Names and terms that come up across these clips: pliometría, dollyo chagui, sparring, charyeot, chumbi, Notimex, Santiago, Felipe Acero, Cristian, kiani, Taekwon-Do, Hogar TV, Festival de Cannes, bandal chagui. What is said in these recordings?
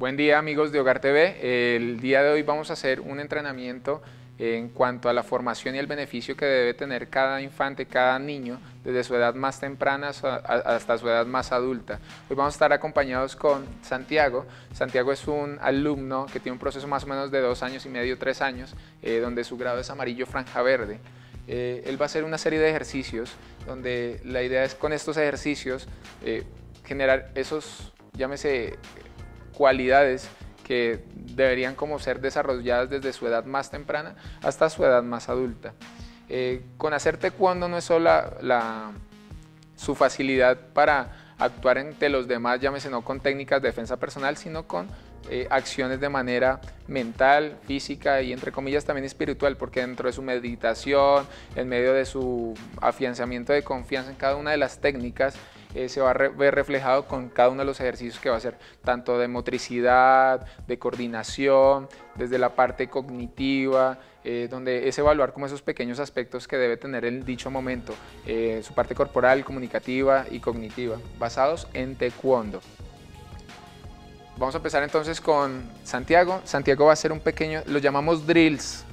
Buen día, amigos de Hogar TV. El día de hoy vamos a hacer un entrenamiento en cuanto a la formación y el beneficio que debe tener cada infante, cada niño, desde su edad más temprana hasta su edad más adulta. Hoy vamos a estar acompañados con Santiago. Santiago es un alumno que tiene un proceso más o menos de 2 años y medio, 3 años, donde su grado es amarillo franja verde. Él va a hacer una serie de ejercicios, donde la idea es con estos ejercicios generar esos, llámese, cualidades que deberían como ser desarrolladas desde su edad más temprana hasta su edad más adulta. Con hacer taekwondo no es solo su facilidad para actuar ante los demás, llámese no con técnicas de defensa personal, sino con acciones de manera mental, física y entre comillas también espiritual, porque dentro de su meditación, en medio de su afianzamiento de confianza en cada una de las técnicas, se va a ver reflejado con cada uno de los ejercicios que va a hacer, tanto de motricidad, de coordinación, desde la parte cognitiva, donde es evaluar como esos pequeños aspectos que debe tener en dicho momento, su parte corporal, comunicativa y cognitiva, basados en taekwondo. Vamos a empezar entonces con Santiago. Santiago va a hacer un pequeño, lo llamamos drills,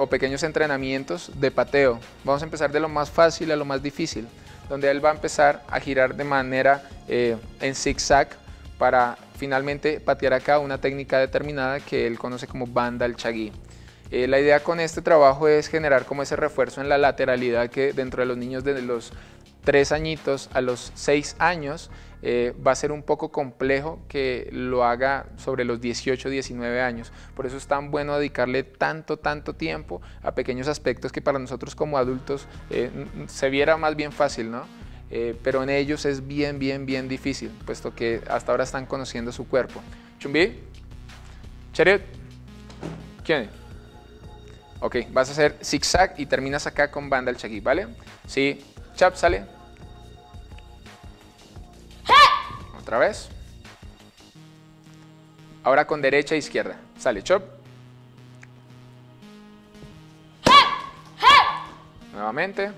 o pequeños entrenamientos de pateo. Vamos a empezar de lo más fácil a lo más difícil, donde él va a empezar a girar de manera en zigzag para finalmente patear acá una técnica determinada que él conoce como bandal chagui. La idea con este trabajo es generar como ese refuerzo en la lateralidad que dentro de los niños desde los 3 añitos a los 6 años va a ser un poco complejo que lo haga sobre los 18, 19 años. Por eso es tan bueno dedicarle tanto tiempo a pequeños aspectos que para nosotros como adultos se viera más bien fácil, ¿no? Pero en ellos es bien difícil, puesto que hasta ahora están conociendo su cuerpo. Chumbi, charyeot, kiani. Ok, vas a hacer zigzag y terminas acá con bandal chagui, ¿vale? Sí, chap, sale. Otra vez. Ahora con derecha e izquierda. Sale, chop. Nuevamente.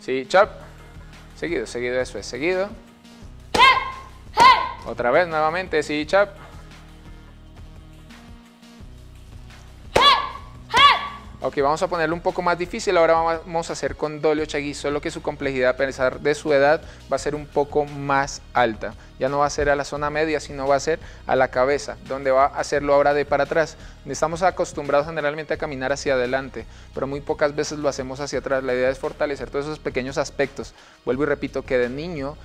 Sí, chop. Seguido, eso es, seguido. Otra vez, nuevamente, sí, chop. Ok, vamos a ponerlo un poco más difícil. Ahora vamos a hacer con dollyo chagui, solo que su complejidad a pesar de su edad va a ser un poco más alta. Ya no va a ser a la zona media, sino va a ser a la cabeza, donde va a hacerlo ahora de para atrás. Estamos acostumbrados generalmente a caminar hacia adelante, pero muy pocas veces lo hacemos hacia atrás. La idea es fortalecer todos esos pequeños aspectos. Vuelvo y repito que de niño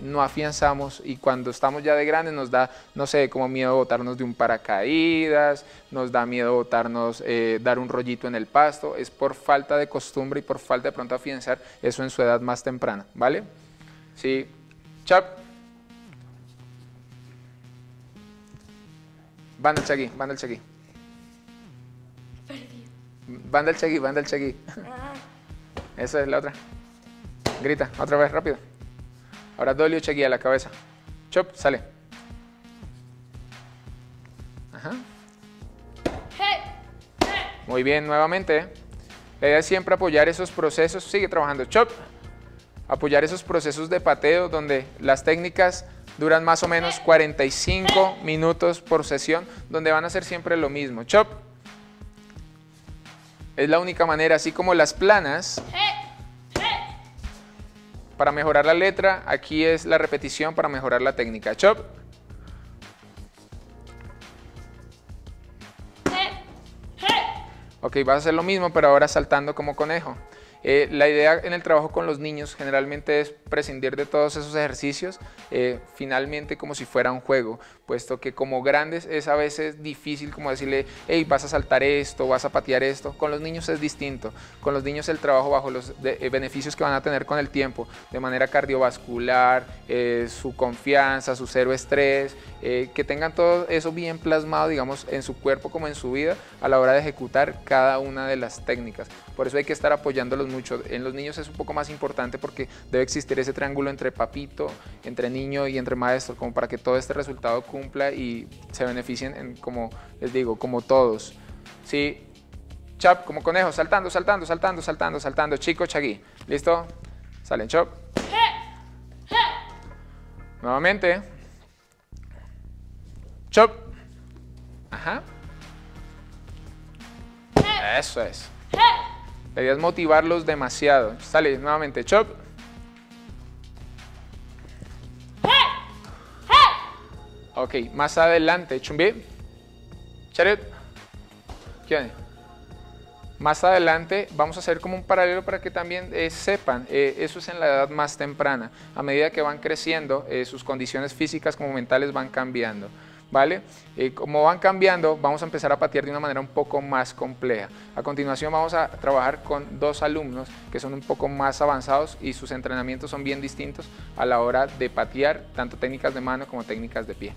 no afianzamos, y cuando estamos ya de grandes nos da, no sé, como miedo botarnos de un paracaídas, nos da miedo botarnos, dar un rollito en el pasto. Es por falta de costumbre y por falta de pronto afianzar eso en su edad más temprana, ¿vale? Sí, chap, bandal chagui. Esa es la otra. Grita, otra vez, rápido. Ahora dollyo chagui a la cabeza. Chop, sale. Ajá. Muy bien, nuevamente. La idea es siempre apoyar esos procesos. Sigue trabajando. Chop. Apoyar esos procesos de pateo donde las técnicas duran más o menos 45 minutos por sesión, donde van a hacer siempre lo mismo. Chop. Es la única manera, así como las planas. Para mejorar la letra, aquí es la repetición para mejorar la técnica. Chop. Ok, vas a hacer lo mismo, pero ahora saltando como conejo. La idea en el trabajo con los niños generalmente es prescindir de todos esos ejercicios, finalmente como si fuera un juego, puesto que como grandes es a veces difícil como decirle, hey, vas a saltar esto, vas a patear esto. Con los niños es distinto. Con los niños el trabajo bajo los beneficios que van a tener con el tiempo, de manera cardiovascular, su confianza, su cero estrés, que tengan todo eso bien plasmado, digamos, en su cuerpo como en su vida a la hora de ejecutar cada una de las técnicas. Por eso hay que estar apoyándolos mucho. En los niños es un poco más importante porque debe existir ese triángulo entre papito, entre niño y entre maestro, como para que todo este resultado cumpla y se beneficien, como les digo, como todos. Sí, chop, como conejo, saltando, chico, chagui. ¿Listo? Salen, chop. Nuevamente. Chop. Ajá. Eso es. Debías motivarlos demasiado. Sale, nuevamente. Chop. Ok, más adelante. Chumbi. Charyeot. Kiani. Más adelante vamos a hacer como un paralelo para que también sepan, eso es en la edad más temprana. A medida que van creciendo, sus condiciones físicas como mentales van cambiando, ¿vale? Como van cambiando, vamos a empezar a patear de una manera un poco más compleja. A continuación vamos a trabajar con dos alumnos que son un poco más avanzados y sus entrenamientos son bien distintos a la hora de patear, tanto técnicas de mano como técnicas de pie.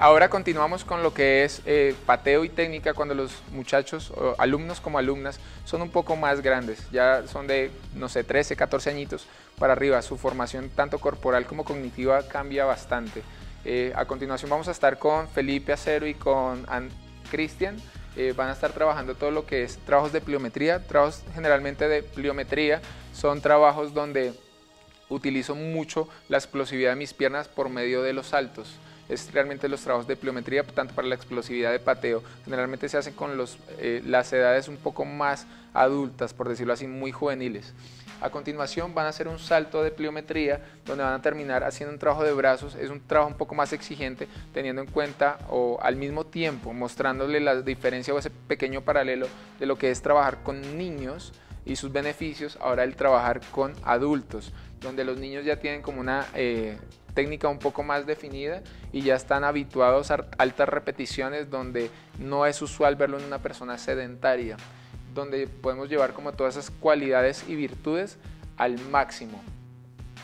Ahora continuamos con lo que es pateo y técnica cuando los muchachos, alumnos como alumnas, son un poco más grandes. Ya son de, no sé, 13, 14 añitos para arriba. Su formación tanto corporal como cognitiva cambia bastante. A continuación vamos a estar con Felipe Acero y con Cristian. Van a estar trabajando todo lo que es trabajos de pliometría. Trabajos generalmente de pliometría son trabajos donde utilizo mucho la explosividad de mis piernas por medio de los saltos. Es realmente los trabajos de pliometría, tanto para la explosividad de pateo, generalmente se hacen con las edades un poco más adultas, por decirlo así, muy juveniles. A continuación van a hacer un salto de pliometría, donde van a terminar haciendo un trabajo de brazos. Es un trabajo un poco más exigente, teniendo en cuenta o al mismo tiempo mostrándole la diferencia o ese pequeño paralelo de lo que es trabajar con niños y sus beneficios, ahora el trabajar con adultos, donde los niños ya tienen como una técnica un poco más definida y ya están habituados a altas repeticiones, donde no es usual verlo en una persona sedentaria, donde podemos llevar como todas esas cualidades y virtudes al máximo,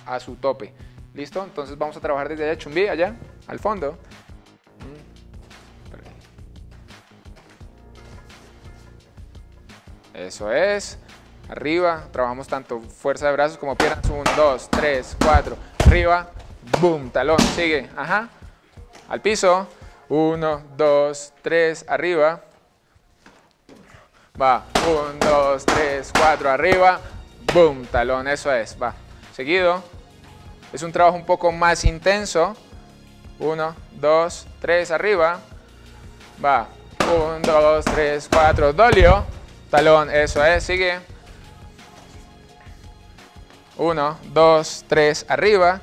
a su tope. ¿Listo? Entonces vamos a trabajar desde allá, chumbi, allá, al fondo. Eso es. Arriba, trabajamos tanto fuerza de brazos como piernas. 1, 2, 3, 4. Arriba. Boom, talón, sigue, ajá, al piso, 1, 2, 3, arriba, va, 1, 2, 3, 4, arriba, boom, talón, eso es, va, seguido, es un trabajo un poco más intenso, 1, 2, 3, arriba, va, 1, 2, 3, 4, dollyo, talón, eso es, sigue, 1, 2, 3, arriba.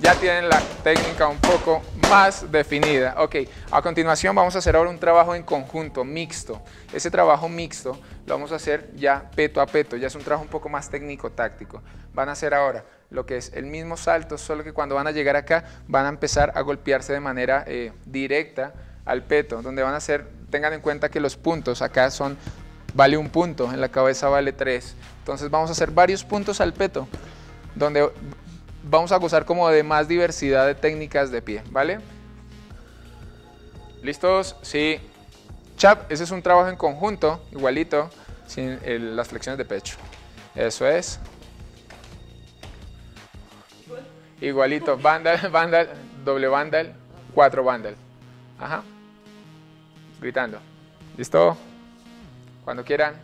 Ya tienen la técnica un poco más definida. Ok, a continuación vamos a hacer ahora un trabajo en conjunto, mixto. Ese trabajo mixto lo vamos a hacer ya peto a peto, ya es un trabajo un poco más técnico-táctico. Van a hacer ahora lo que es el mismo salto, solo que cuando van a llegar acá van a empezar a golpearse de manera directa al peto, donde van a hacer, tengan en cuenta que los puntos acá son, vale un punto, en la cabeza vale 3. Entonces vamos a hacer varios puntos al peto, donde vamos a gozar como de más diversidad de técnicas de pie, ¿vale? ¿Listos? Sí. Chap, ese es un trabajo en conjunto, igualito, sin las flexiones de pecho. Eso es. Igualito, bandal, bandal, doble bandal, 4 bandal. Ajá. Gritando. ¿Listo? Cuando quieran.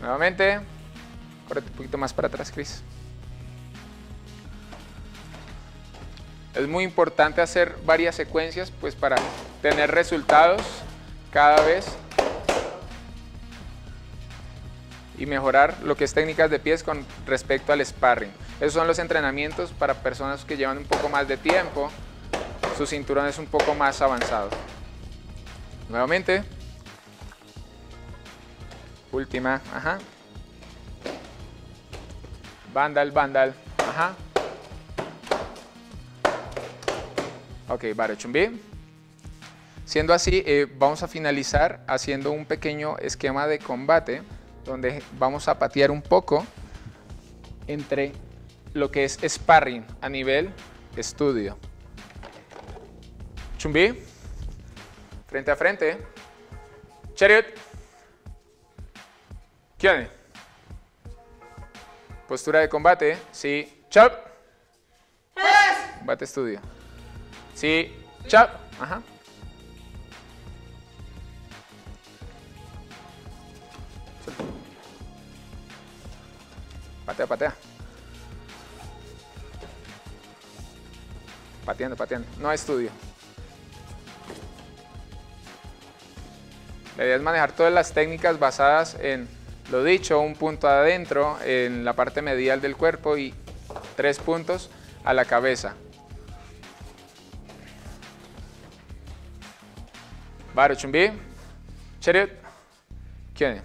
Nuevamente, córrete un poquito más para atrás, Cris. Es muy importante hacer varias secuencias, pues para tener resultados cada vez y mejorar lo que es técnicas de pies con respecto al sparring. Esos son los entrenamientos para personas que llevan un poco más de tiempo, su cinturón es un poco más avanzado. Nuevamente. Última, ajá. Bandal, bandal, ajá. Ok, vale, chumbi. Siendo así, vamos a finalizar haciendo un pequeño esquema de combate, donde vamos a patear un poco entre lo que es sparring a nivel estudio. Chumbi, frente a frente. Charyeot. Kiani. Postura de combate, sí, chop. Combate estudio. Sí, chop. Ajá. Patea, patea. Pateando, pateando. No estudio. Deberías manejar todas las técnicas basadas en lo dicho, un punto adentro, en la parte medial del cuerpo y 3 puntos a la cabeza. Baro chumbi, charyeot, kiani.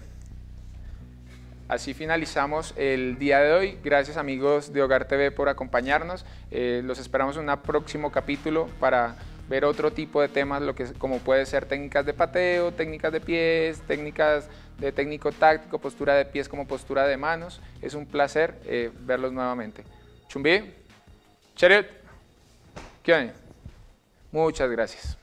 Así finalizamos el día de hoy. Gracias amigos de Hogar TV por acompañarnos. Los esperamos en un próximo capítulo para ver otro tipo de temas, como puede ser técnicas de pateo, técnicas de pies, técnicas de técnico táctico, postura de pies como postura de manos. Es un placer verlos nuevamente. Chumbi, charyeot, kiani. Muchas gracias.